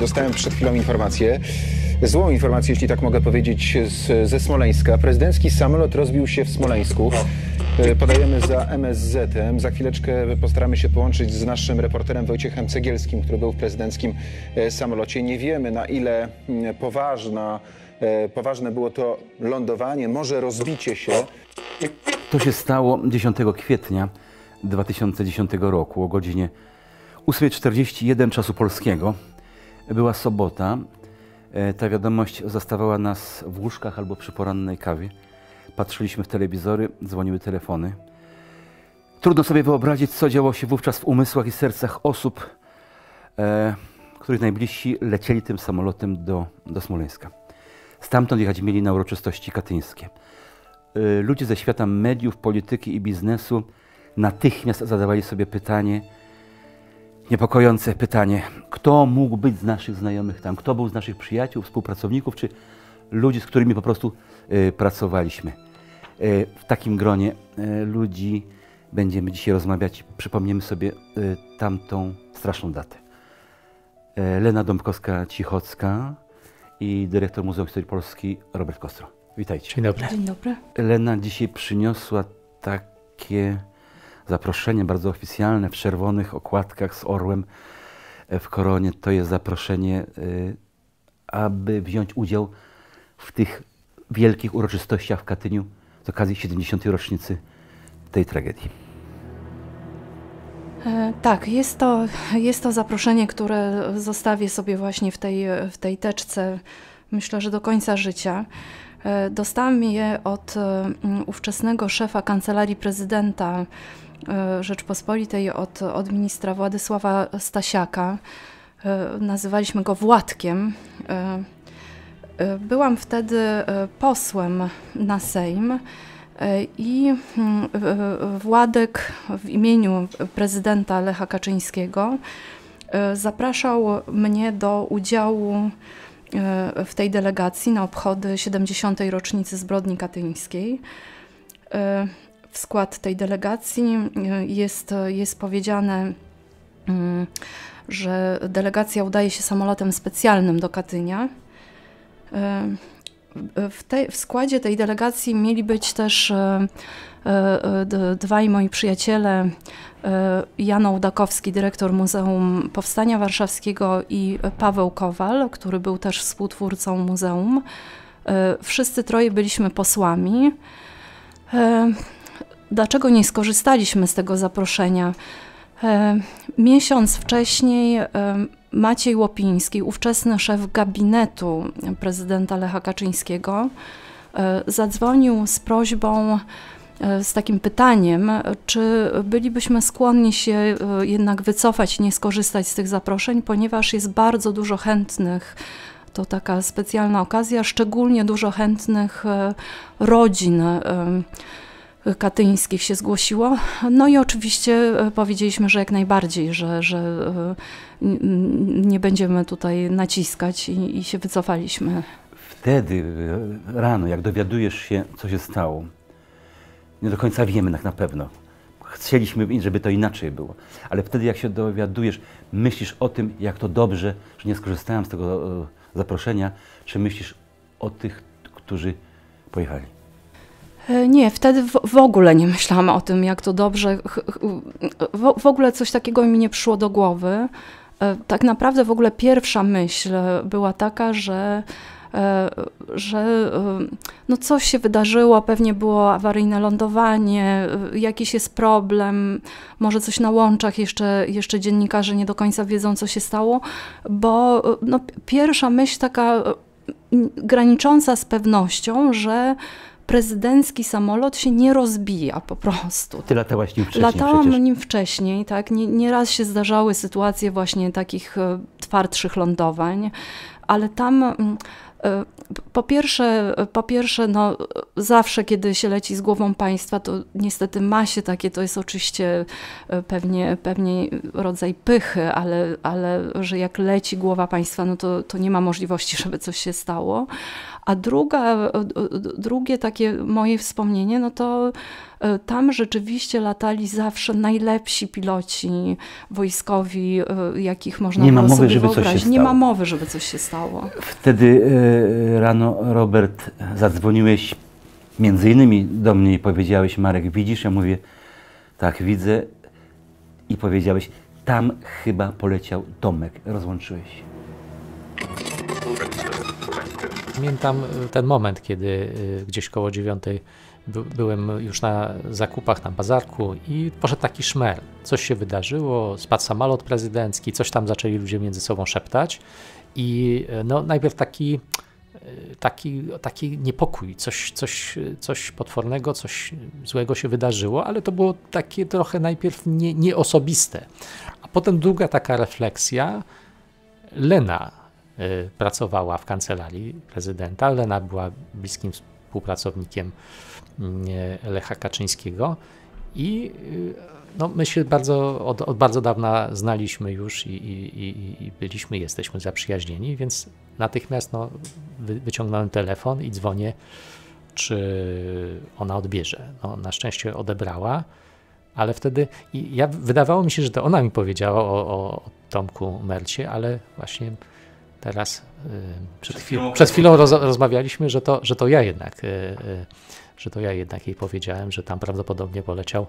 Dostałem przed chwilą informację, złą informację, jeśli tak mogę powiedzieć, ze Smoleńska. Prezydencki samolot rozbił się w Smoleńsku. Podajemy za MSZ-em. Za chwileczkę postaramy się połączyć z naszym reporterem Wojciechem Cegielskim, który był w prezydenckim samolocie. Nie wiemy, na ile poważne było to lądowanie, może rozbicie się. To się stało 10 kwietnia 2010 roku o godzinie 8:41 czasu polskiego. Była sobota. Ta wiadomość zastawała nas w łóżkach albo przy porannej kawie. Patrzyliśmy w telewizory, dzwoniły telefony. Trudno sobie wyobrazić, co działo się wówczas w umysłach i sercach osób, których najbliżsi lecieli tym samolotem do Smoleńska. Stamtąd jechać mieli na uroczystości katyńskie. Ludzie ze świata mediów, polityki i biznesu natychmiast zadawali sobie pytanie, niepokojące pytanie, kto mógł być z naszych znajomych tam, kto był z naszych przyjaciół, współpracowników, czy ludzi, z którymi po prostu pracowaliśmy. W takim gronie ludzi będziemy dzisiaj rozmawiać. Przypomniemy sobie tamtą straszną datę. Lena Dąbkowska-Cichocka i dyrektor Muzeum Historii Polski Robert Kostro. Witajcie. Dzień dobry. Dzień dobry. Lena dzisiaj przyniosła takie zaproszenie bardzo oficjalne w czerwonych okładkach z orłem w koronie. To jest zaproszenie, aby wziąć udział w tych wielkich uroczystościach w Katyniu z okazji 70. rocznicy tej tragedii. Tak, jest to zaproszenie, które zostawię sobie właśnie w tej teczce, myślę, że do końca życia. Dostałam je od ówczesnego szefa Kancelarii Prezydenta Rzeczpospolitej, od ministra Władysława Stasiaka. Nazywaliśmy go Władkiem. Byłam wtedy posłem na Sejm i Władek w imieniu prezydenta Lecha Kaczyńskiego zapraszał mnie do udziału w tej delegacji na obchody 70. rocznicy zbrodni katyńskiej. W skład tej delegacji jest powiedziane, że delegacja udaje się samolotem specjalnym do Katynia. W składzie tej delegacji mieli być też dwaj moi przyjaciele, Jan Ołdakowski, dyrektor Muzeum Powstania Warszawskiego, i Paweł Kowal, który był też współtwórcą muzeum. Wszyscy troje byliśmy posłami. Dlaczego nie skorzystaliśmy z tego zaproszenia? Miesiąc wcześniej Maciej Łopiński, ówczesny szef gabinetu prezydenta Lecha Kaczyńskiego, zadzwonił z prośbą, z takim pytaniem, czy bylibyśmy skłonni się jednak wycofać, nie skorzystać z tych zaproszeń, ponieważ jest bardzo dużo chętnych, to taka specjalna okazja, szczególnie dużo chętnych rodzin katyńskich się zgłosiło. No i oczywiście powiedzieliśmy, że jak najbardziej, że nie będziemy tutaj naciskać i się wycofaliśmy. Wtedy rano, jak dowiadujesz się, co się stało, nie do końca wiemy tak na pewno. Chcieliśmy, żeby to inaczej było. Ale wtedy, jak się dowiadujesz, myślisz o tym, jak to dobrze, że nie skorzystałem z tego zaproszenia, czy myślisz o tych, którzy pojechali? Nie, wtedy w ogóle nie myślałam o tym, jak to dobrze. W ogóle coś takiego mi nie przyszło do głowy. Tak naprawdę w ogóle pierwsza myśl była taka, że no coś się wydarzyło, pewnie było awaryjne lądowanie, jakiś jest problem, może coś na łączach, jeszcze dziennikarze nie do końca wiedzą, co się stało, bo no, pierwsza myśl taka granicząca z pewnością, że prezydencki samolot się nie rozbija po prostu. Ty latałaś nim wcześniej. Latałam przecież nim wcześniej, tak. Nieraz się zdarzały sytuacje właśnie takich twardszych lądowań, ale tam po pierwsze no, zawsze kiedy się leci z głową państwa, to niestety ma się takie, to jest oczywiście pewnie rodzaj pychy, ale że jak leci głowa państwa, no to nie ma możliwości, żeby coś się stało. A drugie takie moje wspomnienie, no to tam rzeczywiście latali zawsze najlepsi piloci wojskowi, jakich można było sobie wyobrazić. Nie ma mowy, żeby coś się stało. Wtedy rano, Robert, zadzwoniłeś między innymi do mnie i powiedziałeś: Marek, widzisz? Ja mówię: tak, widzę. I powiedziałeś: tam chyba poleciał Tomek. Rozłączyłeś się. Pamiętam ten moment, kiedy gdzieś koło 9 byłem już na zakupach na bazarku i poszedł taki szmer. Coś się wydarzyło, spadł samolot prezydencki, coś tam zaczęli ludzie między sobą szeptać. I no, najpierw taki niepokój, coś potwornego, coś złego się wydarzyło, ale to było takie trochę najpierw nieosobiste. A potem druga taka refleksja. Lena pracowała w kancelarii prezydenta. Lena była bliskim współpracownikiem Lecha Kaczyńskiego i no, my się od bardzo dawna znaliśmy już i byliśmy, jesteśmy zaprzyjaźnieni, więc natychmiast no, wyciągnąłem telefon i dzwonię, czy ona odbierze. No, na szczęście odebrała, ale wtedy wydawało mi się, że to ona mi powiedziała o Tomku Mercie, ale właśnie teraz przed chwilą rozmawialiśmy, że to ja jednak jej powiedziałem, że tam prawdopodobnie poleciał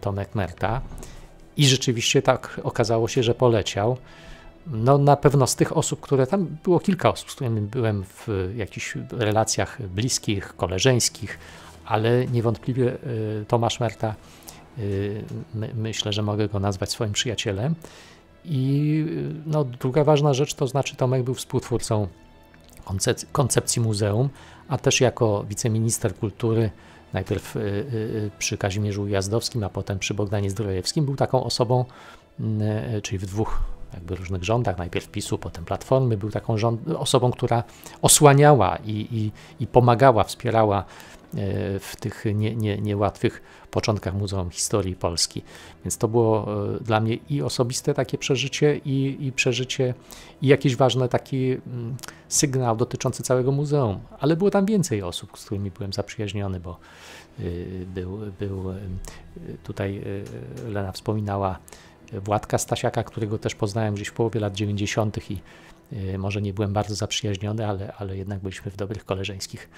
Tomek Merta i rzeczywiście tak okazało się, że poleciał. No na pewno z tych osób, które tam było kilka osób, z którymi byłem w jakichś relacjach bliskich, koleżeńskich, ale niewątpliwie Tomasz Merta, myślę, że mogę go nazwać swoim przyjacielem. I no, druga ważna rzecz, to znaczy Tomek był współtwórcą koncepcji muzeum, a też jako wiceminister kultury, najpierw przy Kazimierzu Ujazdowskim, a potem przy Bogdanie Zdrojewskim, był taką osobą, czyli w dwóch jakby różnych rządach, najpierw PiS-u, potem Platformy, był taką osobą, która osłaniała i pomagała, wspierała w tych niełatwych początkach Muzeum Historii Polski. Więc to było dla mnie i osobiste takie przeżycie, i jakiś ważny taki sygnał dotyczący całego muzeum. Ale było tam więcej osób, z którymi byłem zaprzyjaźniony, bo tutaj Lena wspominała Władka Stasiaka, którego też poznałem gdzieś w połowie lat 90. i może nie byłem bardzo zaprzyjaźniony, ale jednak byliśmy w dobrych koleżeńskich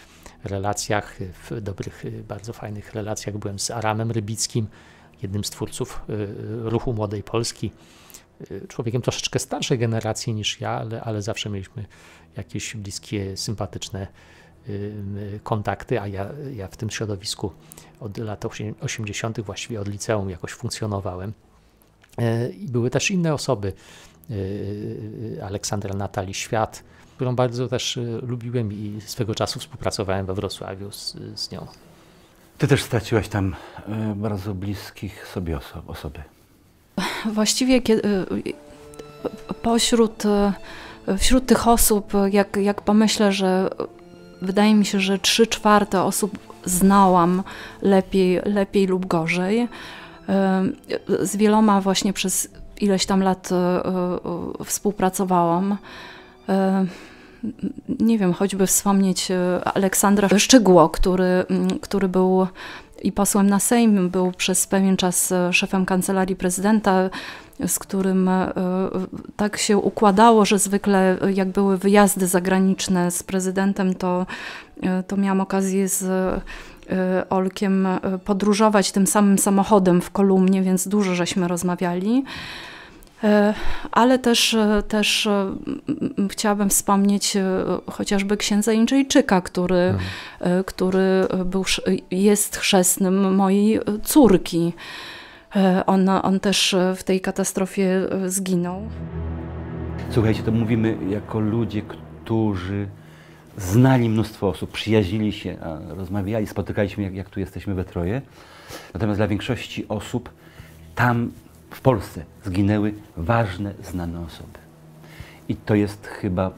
relacjach, w dobrych, bardzo fajnych relacjach. Byłem z Aramem Rybickim, jednym z twórców Ruchu Młodej Polski. Człowiekiem troszeczkę starszej generacji niż ja, ale zawsze mieliśmy jakieś bliskie, sympatyczne kontakty, a ja w tym środowisku od lat 80., właściwie od liceum jakoś funkcjonowałem. I były też inne osoby, Aleksandra Natalii Świat, którą bardzo też lubiłem i swego czasu współpracowałem we Wrocławiu z nią. Ty też straciłaś tam bardzo bliskich sobie osoby. Właściwie wśród tych osób, jak pomyślę, że wydaje mi się, że 3/4 osób znałam lepiej lub gorzej. Z wieloma właśnie przez ileś tam lat współpracowałam. Nie wiem, choćby wspomnieć Aleksandra Szczygło, który był i posłem na Sejm, był przez pewien czas szefem kancelarii prezydenta, z którym tak się układało, że zwykle jak były wyjazdy zagraniczne z prezydentem, to miałam okazję z Olkiem podróżować tym samym samochodem w kolumnie, więc dużo żeśmy rozmawiali. Ale też chciałabym wspomnieć chociażby księdza Andrzejczyka, który jest chrzestnym mojej córki. On też w tej katastrofie zginął. Słuchajcie, to mówimy jako ludzie, którzy znali mnóstwo osób, przyjaźnili się, rozmawiali, spotykali się, jak tu jesteśmy we troje. Natomiast dla większości osób tam w Polsce zginęły ważne, znane osoby. I to jest chyba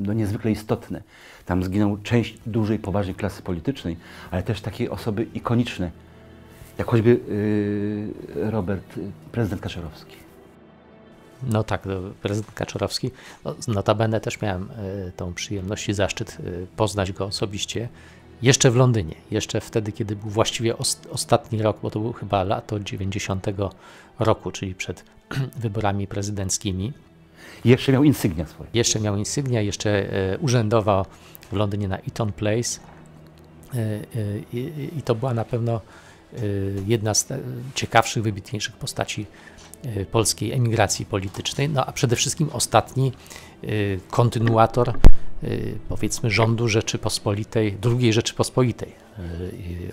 no, niezwykle istotne. Tam zginęła część dużej, poważnej klasy politycznej, ale też takie osoby ikoniczne, jak choćby prezydent Kaczorowski. No tak, prezydent Kaczorowski. Notabene też miałem tą przyjemność i zaszczyt poznać go osobiście jeszcze w Londynie, jeszcze wtedy, kiedy był właściwie ostatni rok, bo to był chyba lato 90 roku, czyli przed wyborami prezydenckimi. Jeszcze miał insygnia swoje. Jeszcze miał insygnia, jeszcze urzędował w Londynie na Eton Place i to była na pewno jedna z ciekawszych, wybitniejszych postaci polskiej emigracji politycznej, no a przede wszystkim ostatni kontynuator, powiedzmy, rządu Rzeczypospolitej, II Rzeczypospolitej.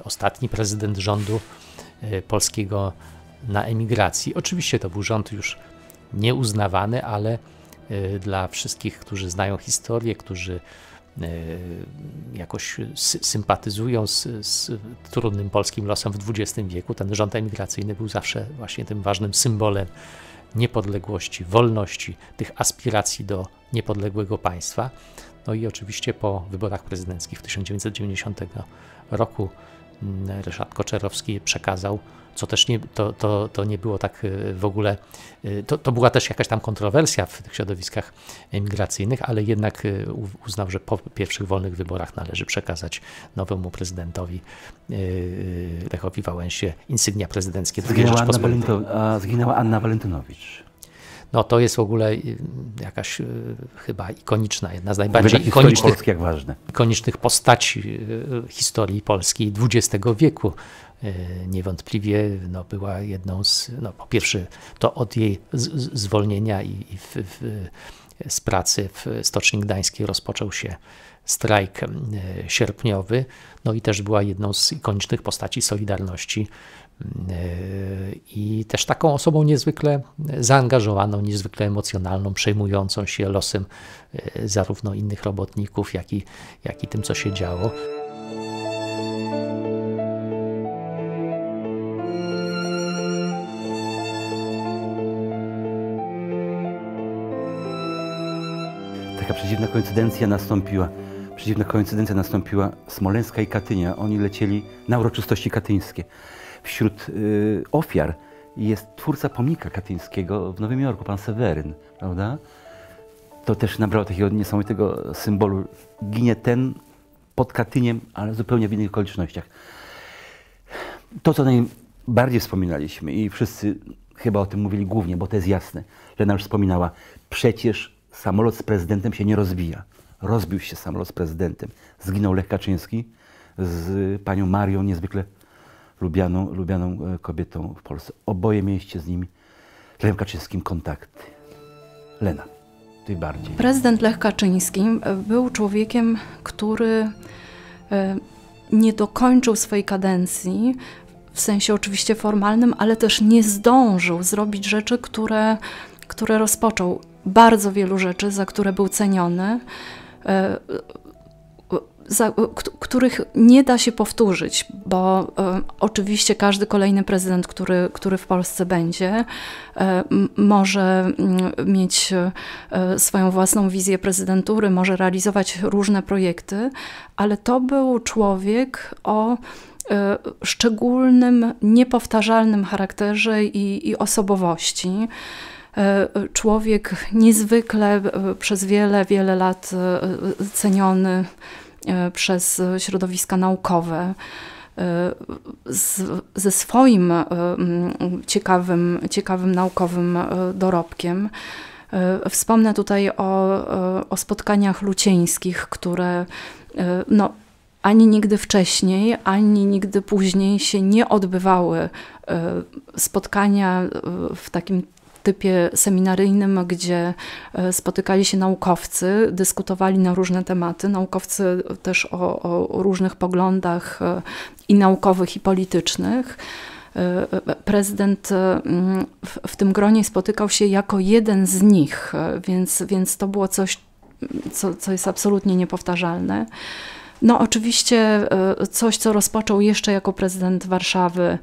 Ostatni prezydent rządu polskiego na emigracji. Oczywiście to był rząd już nieuznawany, ale dla wszystkich, którzy znają historię, którzy jakoś sympatyzują z trudnym polskim losem w XX wieku, ten rząd emigracyjny był zawsze właśnie tym ważnym symbolem niepodległości, wolności, tych aspiracji do niepodległego państwa. No i oczywiście po wyborach prezydenckich w 1990 roku Ryszard Kaczorowski przekazał, co też nie, to nie było tak w ogóle, to była też jakaś tam kontrowersja w tych środowiskach emigracyjnych, ale jednak uznał, że po pierwszych wolnych wyborach należy przekazać nowemu prezydentowi Lechowi Wałęsie insygnia prezydenckie. Zginęła Anna Walentynowicz. No to jest w ogóle jakaś chyba ikoniczna, jedna z najbardziej ikonicznych, jak ważne. Ikonicznych postaci historii polskiej XX wieku. Niewątpliwie no, była jedną z, no, po pierwsze to od jej zwolnienia z pracy w Stoczni Gdańskiej rozpoczął się strajk sierpniowy, no i też była jedną z ikonicznych postaci Solidarności i też taką osobą niezwykle zaangażowaną, niezwykle emocjonalną, przejmującą się losem zarówno innych robotników, jak i tym, co się działo. Taka Przedziwna koincydencja nastąpiła Smoleńska i Katynia. Oni lecieli na uroczystości katyńskie. Wśród ofiar jest twórca pomnika katyńskiego w Nowym Jorku, pan Seweryn, prawda? To też nabrało takiego niesamowitego symbolu. Ginie ten pod Katyniem, ale zupełnie w innych okolicznościach. To, co najbardziej wspominaliśmy i wszyscy chyba o tym mówili głównie, bo to jest jasne. Lena już wspominała, przecież samolot z prezydentem się nie rozbija. Rozbił się samolot z prezydentem. Zginął Lech Kaczyński z panią Marią, niezwykle lubianą kobietą w Polsce. Oboje mieliście z nim, Lechem Kaczyńskim, kontakty. Lena, ty bardziej. Prezydent Lech Kaczyński był człowiekiem, który nie dokończył swojej kadencji, w sensie oczywiście formalnym, ale też nie zdążył zrobić rzeczy, które rozpoczął. Bardzo wielu rzeczy, za które był ceniony, których nie da się powtórzyć, bo oczywiście każdy kolejny prezydent, który w Polsce będzie, może mieć swoją własną wizję prezydentury, może realizować różne projekty, ale to był człowiek o szczególnym, niepowtarzalnym charakterze i osobowości. Człowiek niezwykle przez wiele, wiele lat ceniony przez środowiska naukowe, ze swoim ciekawym naukowym dorobkiem. Wspomnę tutaj o spotkaniach lucieńskich, które no, ani nigdy wcześniej, ani nigdy później się nie odbywały. Spotkania w takim typie seminaryjnym, gdzie spotykali się naukowcy, dyskutowali na różne tematy, naukowcy też o różnych poglądach i naukowych, i politycznych. Prezydent w tym gronie spotykał się jako jeden z nich, więc to było coś, co jest absolutnie niepowtarzalne. No oczywiście coś, co rozpoczął jeszcze jako prezydent Warszawy,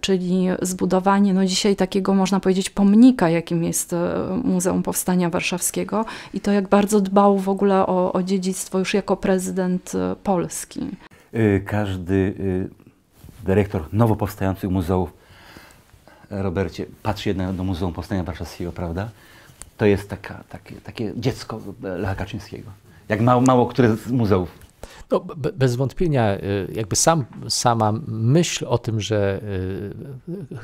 czyli zbudowanie no dzisiaj takiego, można powiedzieć, pomnika, jakim jest Muzeum Powstania Warszawskiego i to, jak bardzo dbał w ogóle o dziedzictwo już jako prezydent Polski. Każdy dyrektor nowo powstających muzeów Robercie, patrzy jednak do Muzeum Powstania Warszawskiego, prawda? To jest takie dziecko Lecha Kaczyńskiego, jak mało które z muzeów. No, bez wątpienia jakby sama myśl o tym, że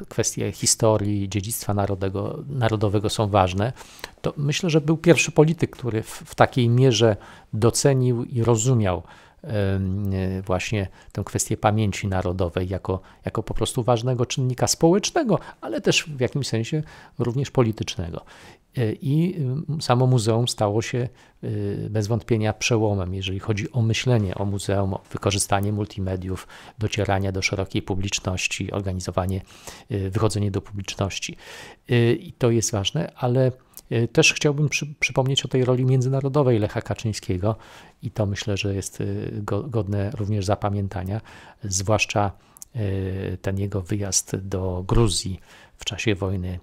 kwestie historii, dziedzictwa narodowego są ważne, to myślę, że był pierwszy polityk, który w takiej mierze docenił i rozumiał właśnie tę kwestię pamięci narodowej jako po prostu ważnego czynnika społecznego, ale też w jakimś sensie również politycznego. I samo muzeum stało się bez wątpienia przełomem, jeżeli chodzi o myślenie o muzeum, o wykorzystanie multimediów, docieranie do szerokiej publiczności, organizowanie, wychodzenie do publiczności. I to jest ważne, ale też chciałbym przypomnieć o tej roli międzynarodowej Lecha Kaczyńskiego i to myślę, że jest godne również zapamiętania, zwłaszcza ten jego wyjazd do Gruzji w czasie wojny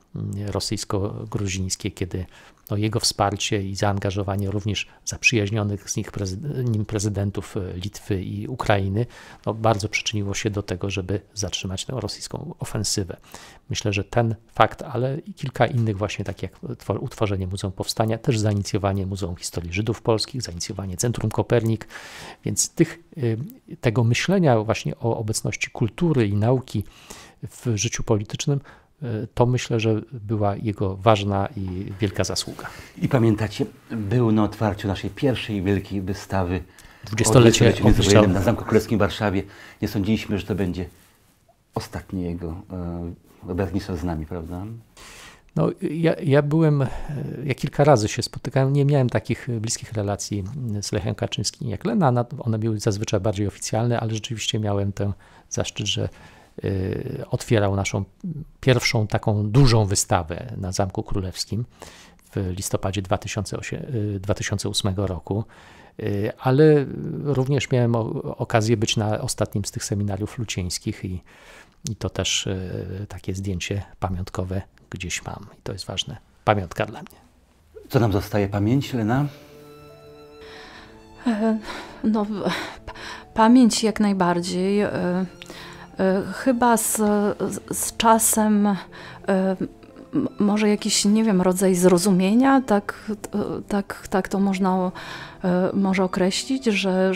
rosyjsko-gruzińskiej, kiedy no, jego wsparcie i zaangażowanie również zaprzyjaźnionych z nim prezydentów Litwy i Ukrainy no, bardzo przyczyniło się do tego, żeby zatrzymać tę rosyjską ofensywę. Myślę, że ten fakt, ale i kilka innych właśnie, tak jak utworzenie Muzeum Powstania, też zainicjowanie Muzeum Historii Żydów Polskich, zainicjowanie Centrum Kopernik, więc tego myślenia właśnie o obecności kultury i nauki w życiu politycznym, to myślę, że była jego ważna i wielka zasługa. I pamiętacie, był na otwarciu naszej pierwszej wielkiej wystawy dwudziestolecie międzywojennym na Zamku Królewskim w Warszawie. Nie sądziliśmy, że to będzie ostatni jego obecność z nami, prawda? No, ja kilka razy się spotykałem, nie miałem takich bliskich relacji z Lechem Kaczyńskim jak Lena. One były zazwyczaj bardziej oficjalne, ale rzeczywiście miałem ten zaszczyt, że otwierał naszą pierwszą taką dużą wystawę na Zamku Królewskim w listopadzie 2008 roku, ale również miałem okazję być na ostatnim z tych seminariów lucińskich i to też takie zdjęcie pamiątkowe gdzieś mam i to jest ważne, pamiątka dla mnie. Co nam zostaje pamięć, Lena? No, pamięć jak najbardziej. Chyba z czasem może jakiś, nie wiem, rodzaj zrozumienia, tak to można może określić, że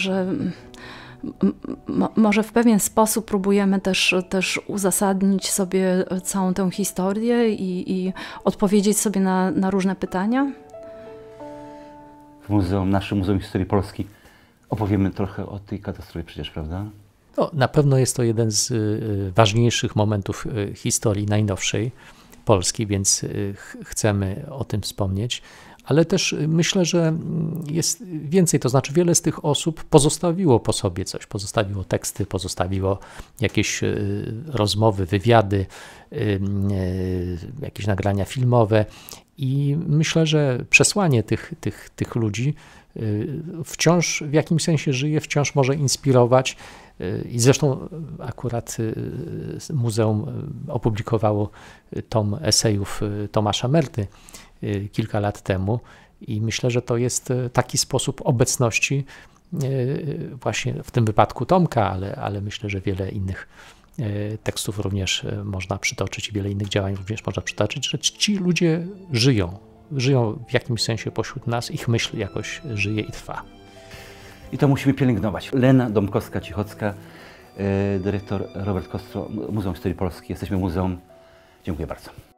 może w pewien sposób próbujemy też uzasadnić sobie całą tę historię i odpowiedzieć sobie na różne pytania. W naszym Muzeum Historii Polski opowiemy trochę o tej katastrofie przecież, prawda? No, na pewno jest to jeden z ważniejszych momentów historii najnowszej Polski, więc chcemy o tym wspomnieć, ale też myślę, że jest więcej, to znaczy wiele z tych osób pozostawiło po sobie coś, pozostawiło teksty, pozostawiło jakieś rozmowy, wywiady, jakieś nagrania filmowe i myślę, że przesłanie tych ludzi wciąż w jakimś sensie żyje, wciąż może inspirować i zresztą akurat muzeum opublikowało tom esejów Tomasza Merty kilka lat temu i myślę, że to jest taki sposób obecności właśnie w tym wypadku Tomka, ale myślę, że wiele innych tekstów również można przytoczyć i wiele innych działań również można przytoczyć, że ci ludzie żyją w jakimś sensie pośród nas, ich myśl jakoś żyje i trwa. I to musimy pielęgnować. Lena Dąbkowska-Cichocka, dyrektor Robert Kostro, Muzeum Historii Polski. Jesteśmy muzeum. Dziękuję bardzo.